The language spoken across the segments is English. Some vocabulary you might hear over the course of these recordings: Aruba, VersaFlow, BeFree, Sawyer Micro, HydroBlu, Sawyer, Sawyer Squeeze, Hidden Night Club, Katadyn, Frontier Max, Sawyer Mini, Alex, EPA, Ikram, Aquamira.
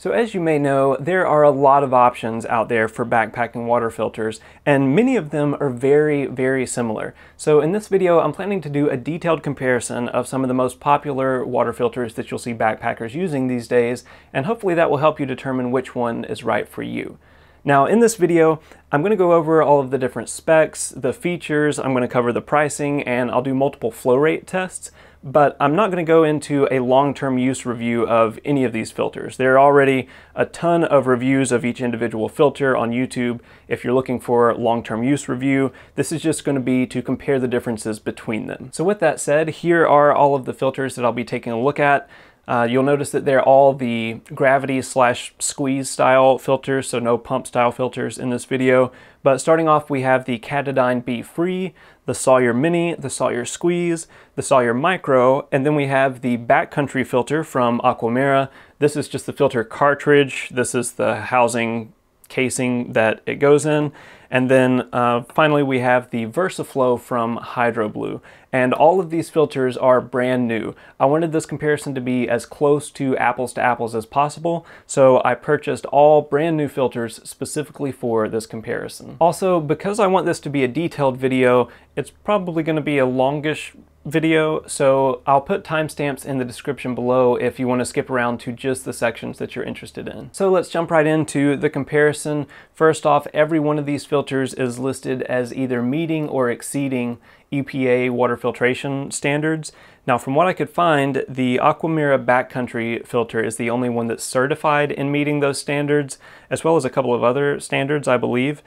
So as you may know, there are a lot of options out there for backpacking water filters, and many of them are very, very similar. So in this video, I'm planning to do a detailed comparison of some of the most popular water filters that you'll see backpackers using these days, and hopefully that will help you determine which one is right for you. Now in this video, I'm going to go over all of the different specs, the features, I'm going to cover the pricing, and I'll do multiple flow rate tests. But I'm not going to go into a long-term use review of any of these filters. There are already a ton of reviews of each individual filter on YouTube. If you're looking for long-term use review, this is just going to be to compare the differences between them. So with that said, here are all of the filters that I'll be taking a look at. You'll notice that they're all the gravity/squeeze style filters, so no pump style filters in this video. But starting off, we have the Katadyn BeFree, the Sawyer Mini, the Sawyer Squeeze, the Sawyer Micro, and then we have the Backcountry filter from Aquamira. This is just the filter cartridge. This is the housing casing that it goes in. And then finally, we have the VersaFlow from HydroBlu. And all of these filters are brand new. I wanted this comparison to be as close to apples as possible, so I purchased all brand new filters specifically for this comparison. Also, because I want this to be a detailed video, it's probably going to be a longish video, so I'll put timestamps in the description below if you want to skip around to just the sections that you're interested in. So let's jump right into the comparison. First off, every one of these filters is listed as either meeting or exceeding EPA water filtration standards. Now, from what I could find, the Aquamira Backcountry filter is the only one that's certified in meeting those standards, as well as a couple of other standards, I believe.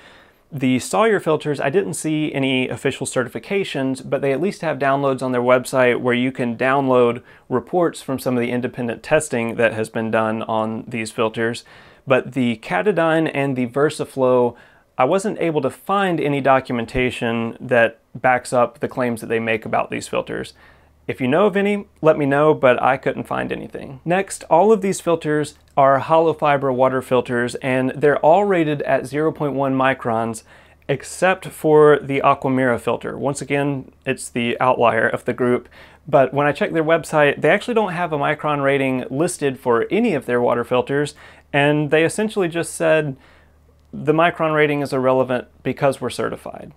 The Sawyer filters, I didn't see any official certifications, but they at least have downloads on their website where you can download reports from some of the independent testing that has been done on these filters. But the Katadyn and the VersaFlow, I wasn't able to find any documentation that backs up the claims that they make about these filters. If you know of any, let me know, but I couldn't find anything. Next, all of these filters are hollow fiber water filters, and they're all rated at 0.1 microns, except for the Aquamira filter. Once again, it's the outlier of the group, but when I checked their website, they actually don't have a micron rating listed for any of their water filters, and they essentially just said, the micron rating is irrelevant because we're certified.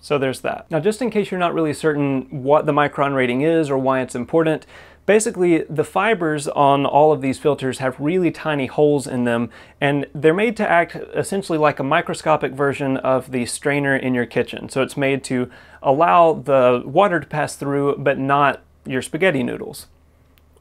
So there's that. Now, just in case you're not really certain what the micron rating is or why it's important, basically the fibers on all of these filters have really tiny holes in them, and they're made to act essentially like a microscopic version of the strainer in your kitchen. So it's made to allow the water to pass through, but not your spaghetti noodles,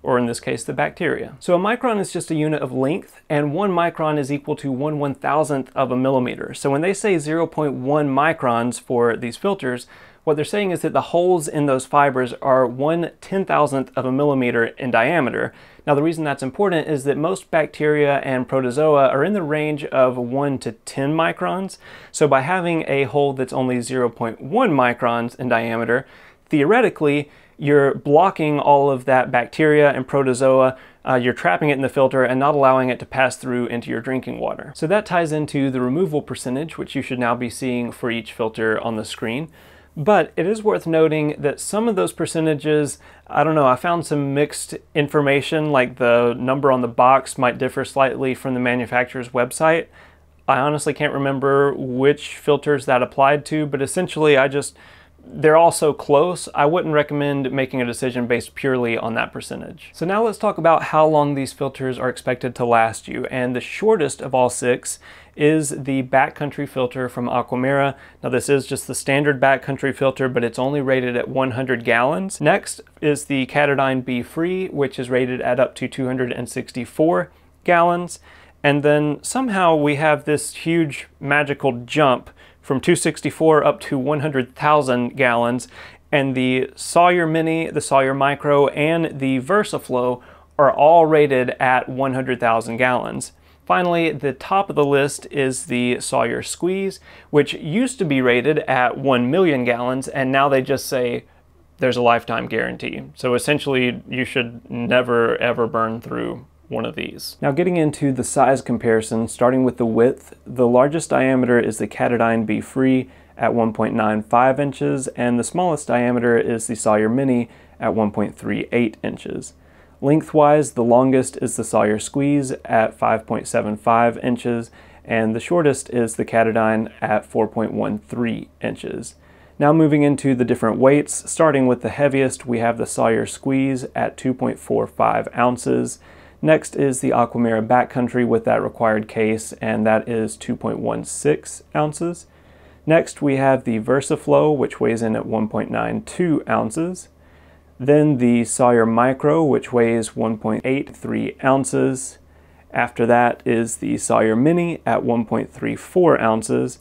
or in this case, the bacteria. So a micron is just a unit of length, and 1 micron is equal to 1/1000th of a millimeter. So when they say 0.1 microns for these filters, what they're saying is that the holes in those fibers are 1/10,000th of a millimeter in diameter. Now, the reason that's important is that most bacteria and protozoa are in the range of 1 to 10 microns. So by having a hole that's only 0.1 microns in diameter, theoretically, you're blocking all of that bacteria and protozoa, you're trapping it in the filter and not allowing it to pass through into your drinking water. So that ties into the removal percentage, which you should now be seeing for each filter on the screen. But it is worth noting that some of those percentages, I don't know, I found some mixed information, like the number on the box might differ slightly from the manufacturer's website. I honestly can't remember which filters that applied to, but essentially they're all so close, I wouldn't recommend making a decision based purely on that percentage. So now let's talk about how long these filters are expected to last you. And the shortest of all six is the Backcountry filter from Aquamira. Now, this is just the standard Backcountry filter, but it's only rated at 100 gallons. Next is the Katadyn BeFree, which is rated at up to 264 gallons. And then somehow we have this huge magical jump from 264 up to 100,000 gallons, and the Sawyer Mini, the Sawyer Micro, and the VersaFlow are all rated at 100,000 gallons. Finally, the top of the list is the Sawyer Squeeze, which used to be rated at 1 million gallons, and now they just say there's a lifetime guarantee. So essentially, you should never ever burn through one of these. Now, getting into the size comparison, starting with the width, the largest diameter is the Katadyn BeFree at 1.95 inches, and the smallest diameter is the Sawyer Mini at 1.38 inches. Lengthwise, the longest is the Sawyer Squeeze at 5.75 inches, and the shortest is the Katadyn at 4.13 inches. Now moving into the different weights, starting with the heaviest, we have the Sawyer Squeeze at 2.45 ounces. Next is the Aquamira Backcountry with that required case, and that is 2.16 ounces. Next we have the VersaFlow, which weighs in at 1.92 ounces. Then the Sawyer Micro, which weighs 1.83 ounces. After that is the Sawyer Mini at 1.34 ounces.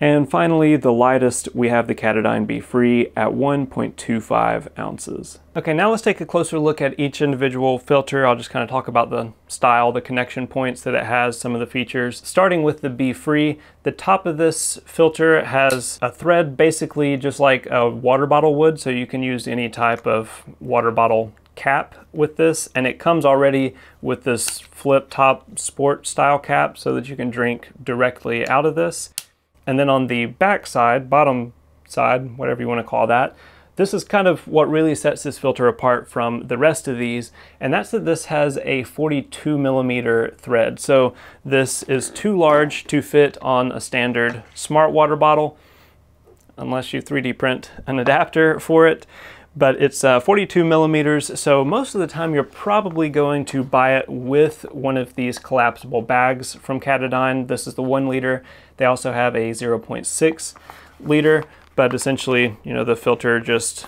And finally, the lightest, we have the Katadyn BeFree at 1.25 ounces. Okay, now let's take a closer look at each individual filter. I'll just kind of talk about the style, the connection points that it has, some of the features. Starting with the BeFree, the top of this filter has a thread basically just like a water bottle would, so you can use any type of water bottle cap with this, and it comes already with this flip top sport style cap so that you can drink directly out of this. And then on the back side, bottom side, whatever you want to call that, this is kind of what really sets this filter apart from the rest of these, and that's that this has a 42 millimeter thread. So this is too large to fit on a standard smart water bottle, unless you 3D print an adapter for it. But it's 42 millimeters, so most of the time you're probably going to buy it with one of these collapsible bags from Katadyn. This is the 1 liter. They also have a 0.6 liter, but essentially, you know, the filter just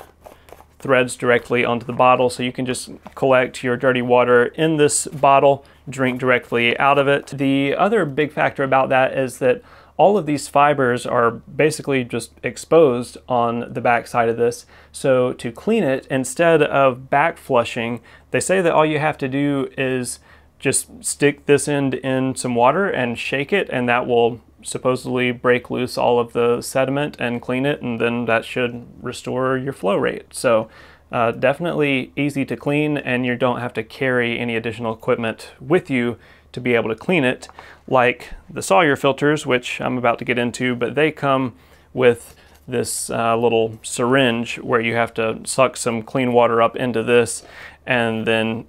threads directly onto the bottle, so you can just collect your dirty water in this bottle, drink directly out of it. The other big factor about that is that all of these fibers are basically just exposed on the back side of this. So to clean it, instead of back flushing, they say that all you have to do is just stick this end in some water and shake it, and that will supposedly break loose all of the sediment and clean it, and then that should restore your flow rate. So definitely easy to clean, and you don't have to carry any additional equipment with you to be able to clean it, like the Sawyer filters, which I'm about to get into, but they come with this little syringe where you have to suck some clean water up into this and then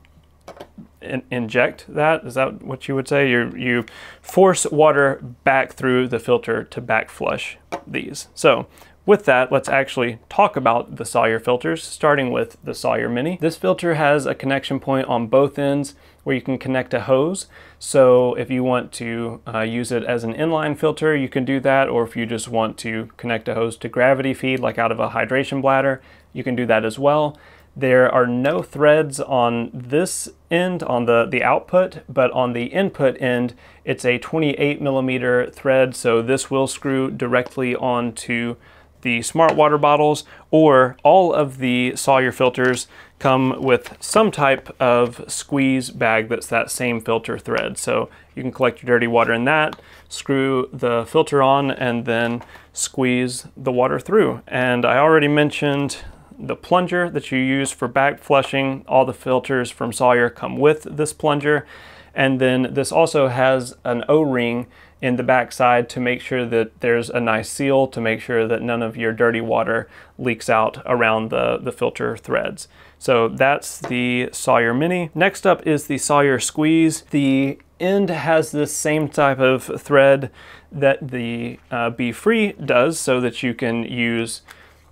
inject that. Is that what you would say? You force water back through the filter to back flush these. So with that, let's actually talk about the Sawyer filters, starting with the Sawyer Mini. This filter has a connection point on both ends where you can connect a hose. So if you want to use it as an inline filter, you can do that, or if you just want to connect a hose to gravity feed, like out of a hydration bladder, you can do that as well. There are no threads on this end, on the output, but on the input end, it's a 28 millimeter thread, so this will screw directly onto the smart water bottles, or all of the Sawyer filters come with some type of squeeze bag that's that same filter thread. So you can collect your dirty water in that, screw the filter on, and then squeeze the water through. And I already mentioned the plunger that you use for back flushing. All the filters from Sawyer come with this plunger. And then this also has an O-ring in the backside to make sure that there's a nice seal, to make sure that none of your dirty water leaks out around the filter threads. So that's the Sawyer Mini. Next up is the Sawyer Squeeze. The end has this same type of thread that the BeFree does, so that you can use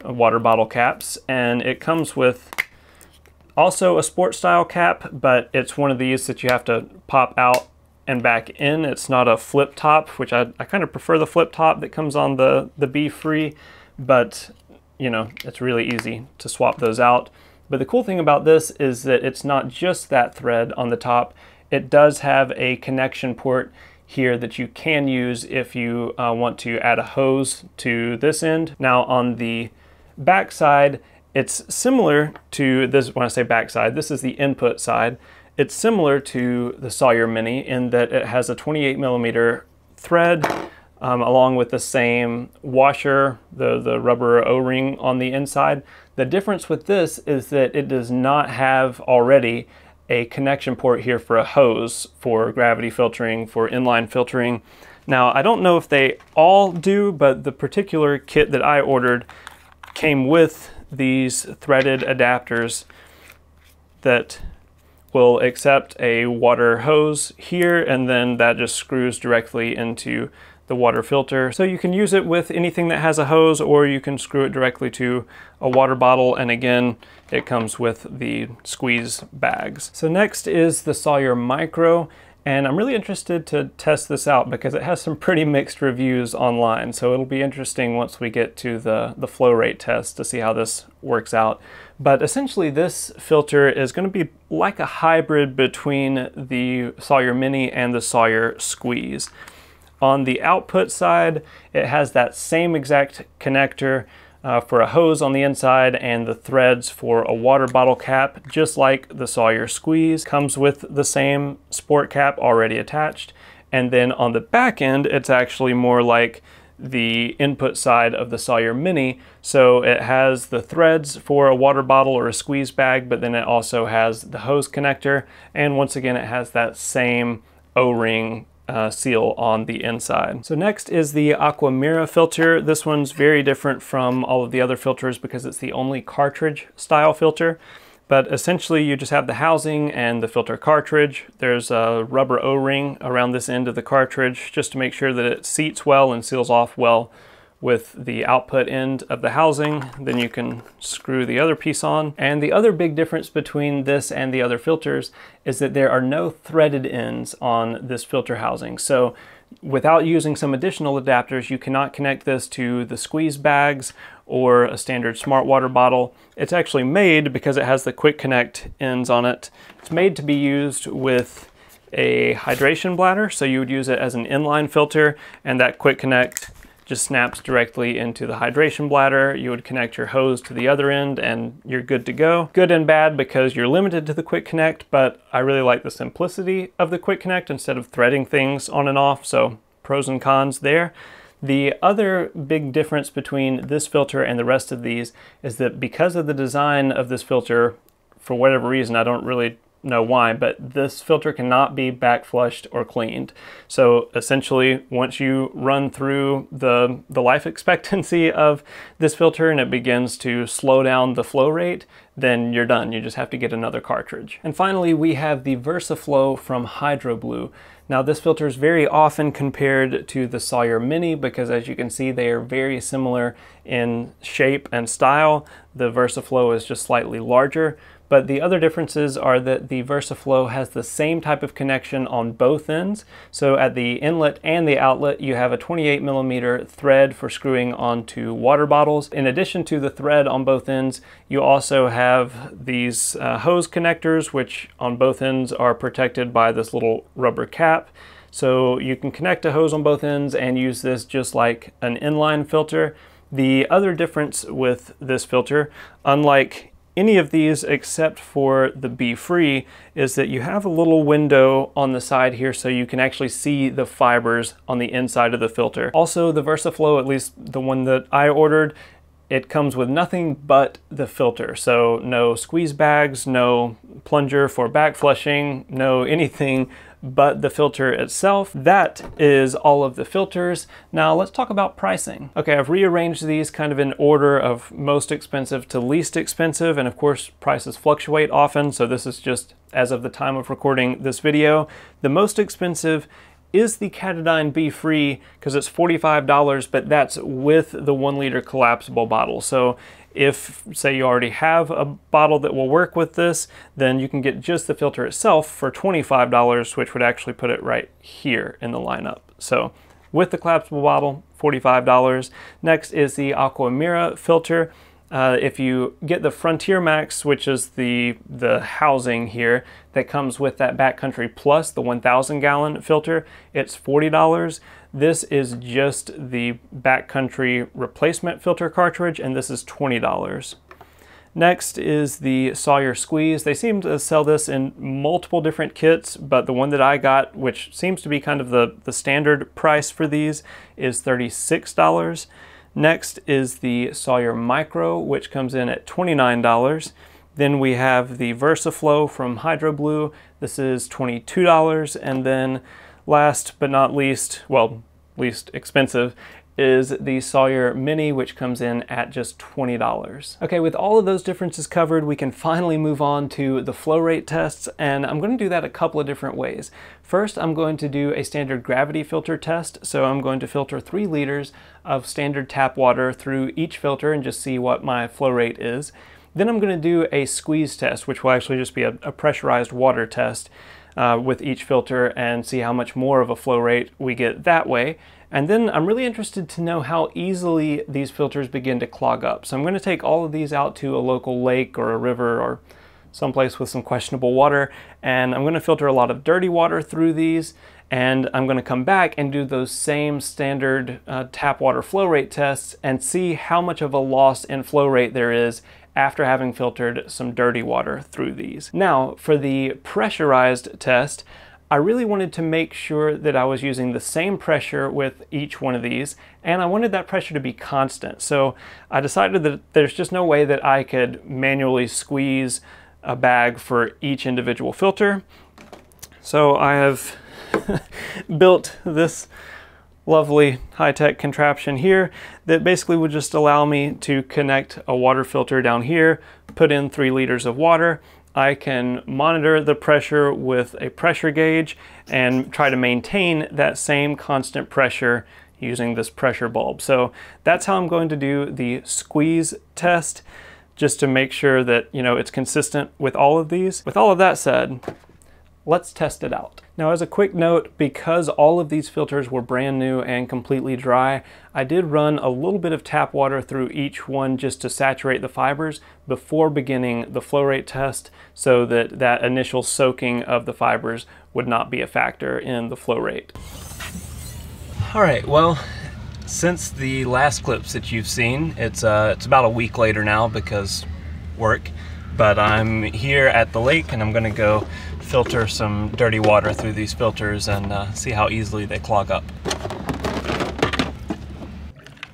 water bottle caps, and it comes with also a sport style cap, but it's one of these that you have to pop out and back in. It's not a flip top, which I kind of prefer the flip top that comes on the BeFree, but you know, it's really easy to swap those out. But the cool thing about this is that it's not just that thread on the top. It does have a connection port here that you can use if you want to add a hose to this end. Now on the back side, it's similar to this. When I say back side, this is the input side. It's similar to the Sawyer Mini in that it has a 28 millimeter thread along with the same washer, the rubber O-ring on the inside. The difference with this is that it does not have already a connection port here for a hose, for gravity filtering, for inline filtering. Now, I don't know if they all do, but the particular kit that I ordered came with these threaded adapters that will accept a water hose here, and then that just screws directly into the water filter. So you can use it with anything that has a hose, or you can screw it directly to a water bottle. And again, it comes with the squeeze bags. So next is the Sawyer Micro. And I'm really interested to test this out because it has some pretty mixed reviews online. So it'll be interesting once we get to the flow rate test to see how this works out. But essentially this filter is going to be like a hybrid between the Sawyer Mini and the Sawyer Squeeze. On the output side, it has that same exact connector for a hose on the inside and the threads for a water bottle cap, just like the Sawyer Squeeze. Comes with the same sport cap already attached. And then on the back end, it's actually more like the input side of the Sawyer Mini. So it has the threads for a water bottle or a squeeze bag, but then it also has the hose connector. And once again, it has that same O-ring seal on the inside. So next is the Aquamira filter. This one's very different from all of the other filters because it's the only cartridge style filter. But essentially you just have the housing and the filter cartridge. There's a rubber O-ring around this end of the cartridge just to make sure that it seats well and seals off well with the output end of the housing. Then you can screw the other piece on. And the other big difference between this and the other filters is that there are no threaded ends on this filter housing. So without using some additional adapters, you cannot connect this to the squeeze bags or a standard smart water bottle. It's actually made, because it has the quick connect ends on it, it's made to be used with a hydration bladder. So you would use it as an inline filter, and that quick connect just snaps directly into the hydration bladder. You would connect your hose to the other end and you're good to go. Good and bad because you're limited to the quick connect, but I really like the simplicity of the quick connect instead of threading things on and off, so pros and cons there. The other big difference between this filter and the rest of these is that because of the design of this filter, for whatever reason, I don't really know why, but this filter cannot be back flushed or cleaned. So essentially, once you run through the life expectancy of this filter and it begins to slow down the flow rate, then you're done. You just have to get another cartridge. And finally, we have the VersaFlow from HydroBlu. Now this filter is very often compared to the Sawyer Mini because, as you can see, they are very similar in shape and style. The VersaFlow is just slightly larger, but the other differences are that the VersaFlow has the same type of connection on both ends. So at the inlet and the outlet, you have a 28mm thread for screwing onto water bottles. In addition to the thread on both ends, you also have these hose connectors, which on both ends are protected by this little rubber cap. So you can connect a hose on both ends and use this just like an inline filter. The other difference with this filter, unlike any of these except for the BeFree, is that you have a little window on the side here so you can actually see the fibers on the inside of the filter. Also, the VersaFlow, at least the one that I ordered, it comes with nothing but the filter. So no squeeze bags, no plunger for back flushing, no anything but the filter itself. That is all of the filters. Now let's talk about pricing. Okay, I've rearranged these kind of in order of most expensive to least expensive, and of course prices fluctuate often, so this is just as of the time of recording this video. The most expensive is the Katadyn BeFree because it's $45, but that's with the 1 liter collapsible bottle. So if, say, you already have a bottle that will work with this, then you can get just the filter itself for $25, which would actually put it right here in the lineup. So with the collapsible bottle, $45. Next is the Aquamira filter. If you get the Frontier Max, which is the housing here that comes with that Backcountry Plus, the 1,000 gallon filter, it's $40. This is just the Backcountry replacement filter cartridge, and this is $20. Next is the Sawyer Squeeze. They seem to sell this in multiple different kits, but the one that I got, which seems to be kind of the standard price for these, is $36. Next is the Sawyer Micro, which comes in at $29. Then we have the VersaFlow from HydroBlu. This is $22. And then last but not least, well, least expensive, is the Sawyer Mini, which comes in at just $20. Okay, with all of those differences covered, we can finally move on to the flow rate tests, and I'm going to do that a couple of different ways. First, I'm going to do a standard gravity filter test, so I'm going to filter 3 liters of standard tap water through each filter and just see what my flow rate is. Then I'm going to do a squeeze test, which will actually just be a pressurized water test with each filter and see how much more of a flow rate we get that way. And then I'm really interested to know how easily these filters begin to clog up. So I'm going to take all of these out to a local lake or a river or someplace with some questionable water, and I'm going to filter a lot of dirty water through these, and I'm going to come back and do those same standard tap water flow rate tests and see how much of a loss in flow rate there is after having filtered some dirty water through these. Now, for the pressurized test, I really wanted to make sure that I was using the same pressure with each one of these, and I wanted that pressure to be constant. So I decided that there's just no way that I could manually squeeze a bag for each individual filter. So I have built this lovely high-tech contraption here that basically would just allow me to connect a water filter down here, put in 3 liters of water. I can monitor the pressure with a pressure gauge and try to maintain that same constant pressure using this pressure bulb. So that's how I'm going to do the squeeze test, just to make sure that, you know, it's consistent with all of these. With all of that said, let's test it out. Now, as a quick note, because all of these filters were brand new and completely dry, I did run a little bit of tap water through each one just to saturate the fibers before beginning the flow rate test, so that that initial soaking of the fibers would not be a factor in the flow rate. All right, well, since the last clips that you've seen, it's about a week later now because work, but I'm here at the lake and I'm gonna go filter some dirty water through these filters and see how easily they clog up.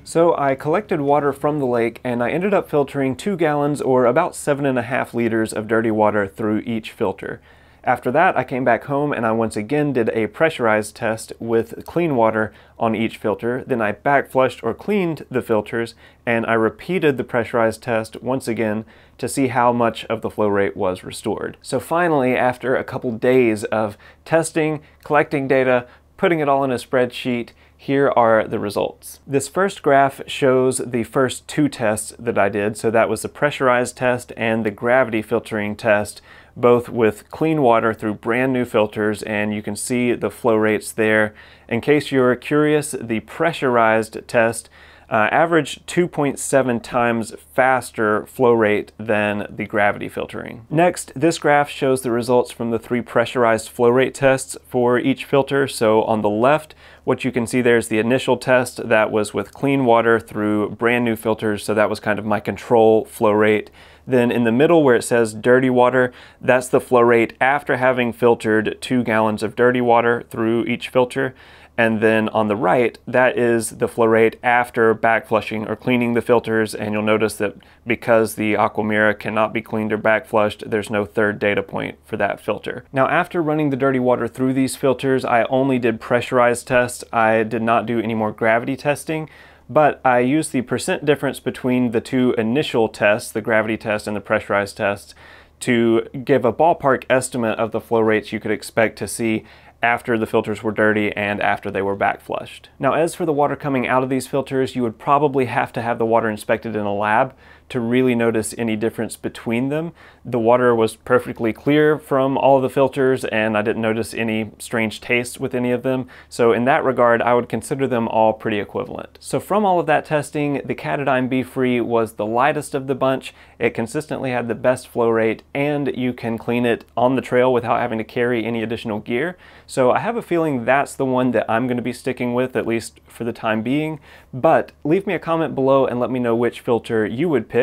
So I collected water from the lake and I ended up filtering 2 gallons or about 7.5 liters of dirty water through each filter. After that, I came back home and I once again did a pressurized test with clean water on each filter. Then I back flushed or cleaned the filters, and I repeated the pressurized test once again to see how much of the flow rate was restored. So finally, after a couple days of testing, collecting data, putting it all in a spreadsheet, here are the results. This first graph shows the first 2 tests that I did. So that was the pressurized test and the gravity filtering test, both with clean water through brand new filters, and you can see the flow rates there. In case you're curious, the pressurized test averaged 2.7 times faster flow rate than the gravity filtering. Next, this graph shows the results from the 3 pressurized flow rate tests for each filter. So on the left, what you can see there is the initial test that was with clean water through brand new filters. So that was kind of my control flow rate. Then in the middle where it says dirty water, that's the flow rate after having filtered 2 gallons of dirty water through each filter. And then on the right, that is the flow rate after backflushing or cleaning the filters. And you'll notice that because the Aquamira cannot be cleaned or backflushed, there's no third data point for that filter. Now, after running the dirty water through these filters, I only did pressurized tests. I did not do any more gravity testing, but I used the percent difference between the 2 initial tests, the gravity test and the pressurized test, to give a ballpark estimate of the flow rates you could expect to see after the filters were dirty and after they were backflushed. Now, as for the water coming out of these filters, you would probably have to have the water inspected in a lab to really notice any difference between them. The water was perfectly clear from all the filters, and I didn't notice any strange taste with any of them. So in that regard, I would consider them all pretty equivalent. So from all of that testing, the Katadyn BeFree was the lightest of the bunch. It consistently had the best flow rate, and you can clean it on the trail without having to carry any additional gear. So I have a feeling that's the one that I'm going to be sticking with, at least for the time being. But leave me a comment below and let me know which filter you would pick.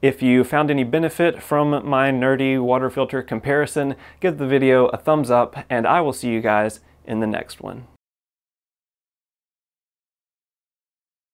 If you found any benefit from my nerdy water filter comparison, give the video a thumbs up, and I will see you guys in the next one.